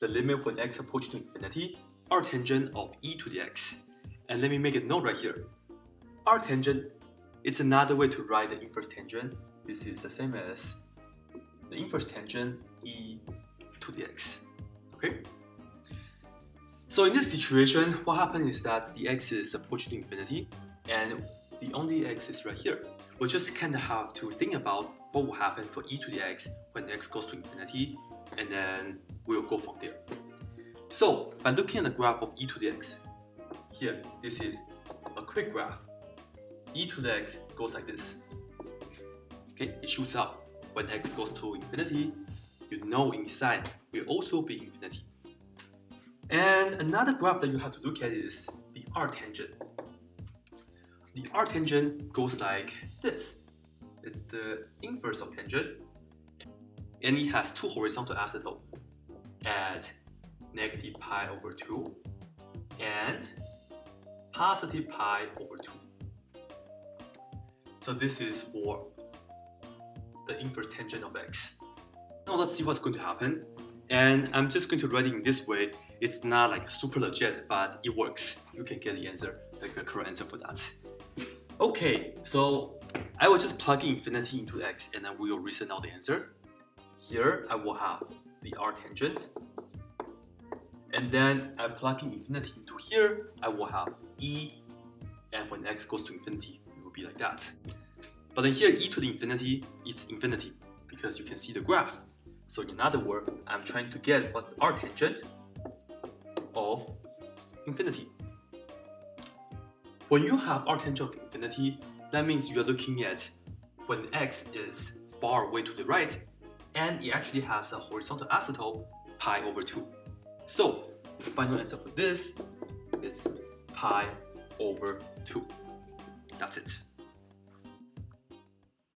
the limit when x approaches to infinity, arctangent of e to the x. And let me make a note right here. Arctangent, it's another way to write the inverse tangent. This is the same as the inverse tangent e to the x. Okay? So in this situation, what happens is that the x is approaching to infinity, and the only x is right here. We just kind of have to think about what will happen for e to the x when x goes to infinity, and then we'll go from there. So by looking at the graph of e to the x, here, this is a quick graph. E to the x goes like this. Okay, it shoots up. When x goes to infinity, you know inside will also be infinity. And another graph that you have to look at is the arctangent. The arctangent goes like this. It's the inverse of tangent, and it has two horizontal acetals at negative pi over 2 and positive pi over 2. So this is for the inverse tangent of x. Now let's see what's going to happen. And I'm just going to write it in this way. It's not like super legit, but it works. You can get the answer, like the correct answer for that. Okay, so I will just plug infinity into x, and then we will reason out the answer. Here, I will have the arctangent. And then I plug in infinity into here, I will have e, and when x goes to infinity, it will be like that. But then here, e to the infinity, it's infinity, because you can see the graph. So in other words, I'm trying to get what's arctangent of infinity. When you have arctangent of infinity, that means you are looking at when x is far away to the right, and it actually has a horizontal asymptote pi over 2. So the final answer for this is pi over 2. That's it.